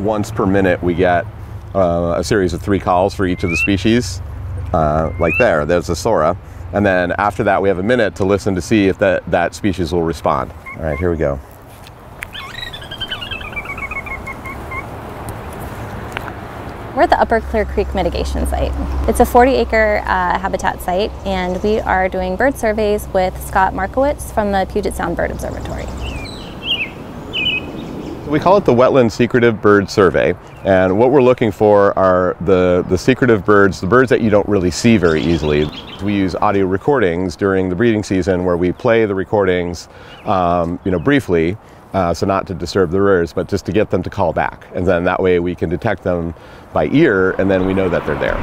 once per minute we get a series of 3 calls for each of the species. Like there's a Sora. And then after that, we have a minute to listen to see if that species will respond. All right, here we go. We're at the Upper Clear Creek Mitigation Site. It's a 40-acre habitat site, and we are doing bird surveys with Scott Markowitz from the Puget Sound Bird Observatory. We call it the Wetland Secretive Bird Survey, and what we're looking for are the secretive birds, the birds that you don't really see very easily. We use audio recordings during the breeding season where we play the recordings briefly, so not to disturb the birds, but just to get them to call back. And then that way we can detect them by ear, and then we know that they're there.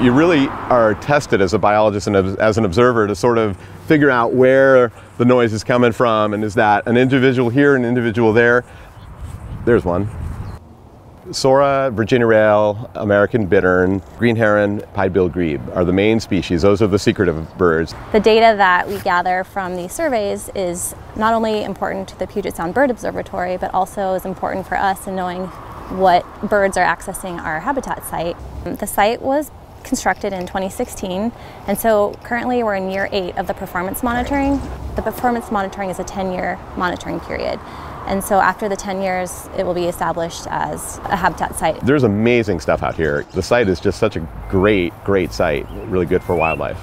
You really are tested as a biologist and as an observer to sort of figure out where the noise is coming from, and is that an individual here, an individual there? There's one. Sora, Virginia rail, American bittern, green heron, pied-billed grebe are the main species. Those are the secretive birds. The data that we gather from these surveys is not only important to the Puget Sound Bird Observatory, but also is important for us in knowing what birds are accessing our habitat site. The site was constructed in 2016, and so currently we're in year 8 of the performance monitoring. The performance monitoring is a 10-year monitoring period, and so after the 10 years it will be established as a habitat site. There's amazing stuff out here. The site is just such a great site, really good for wildlife.